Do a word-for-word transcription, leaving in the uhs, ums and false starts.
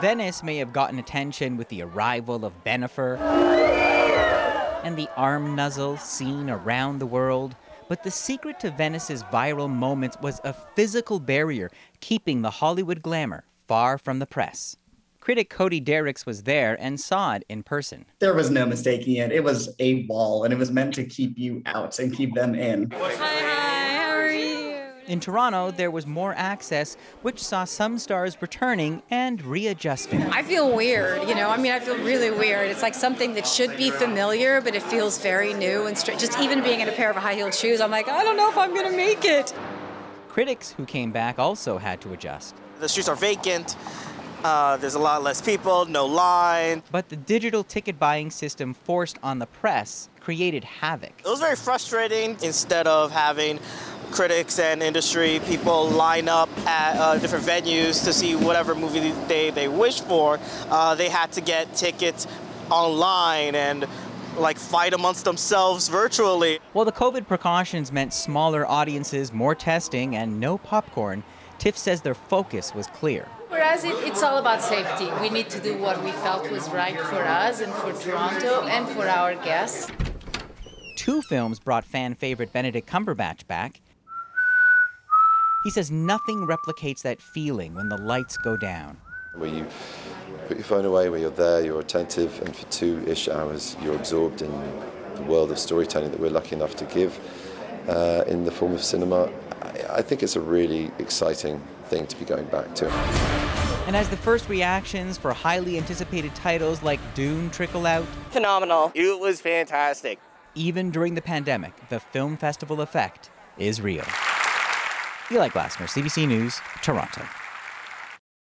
Venice may have gotten attention with the arrival of Benefer and the arm nuzzle seen around the world, but the secret to Venice's viral moments was a physical barrier keeping the Hollywood glamour far from the press. Critic Cody Derricks was there and saw it in person. There was no mistaking it. It was a wall, and it was meant to keep you out and keep them in. In Toronto, there was more access, which saw some stars returning and readjusting. I feel weird, you know, I mean, I feel really weird. It's like something that should be familiar, but it feels very new and strange. Just even being in a pair of high-heeled shoes, I'm like, I don't know if I'm gonna make it. Critics who came back also had to adjust. The streets are vacant, uh, there's a lot less people, no line. But the digital ticket buying system forced on the press created havoc. It was very frustrating. Instead of having critics and industry people line up at uh, different venues to see whatever movie they, they wish for, uh, they had to get tickets online and like fight amongst themselves virtually. While the COVID precautions meant smaller audiences, more testing, and no popcorn, TIFF says their focus was clear. Whereas it, it's all about safety. We need to do what we felt was right for us and for Toronto and for our guests. Two films brought fan favorite Benedict Cumberbatch back. He says nothing replicates that feeling when the lights go down. Where you put your phone away, where you're there, you're attentive, and for two-ish hours you're absorbed in the world of storytelling that we're lucky enough to give uh, in the form of cinema. I, I think it's a really exciting thing to be going back to. And as the first reactions for highly anticipated titles like Dune trickle out... Phenomenal. It was fantastic. Even during the pandemic, the film festival effect is real. Eli Glasner, C B C News, Toronto.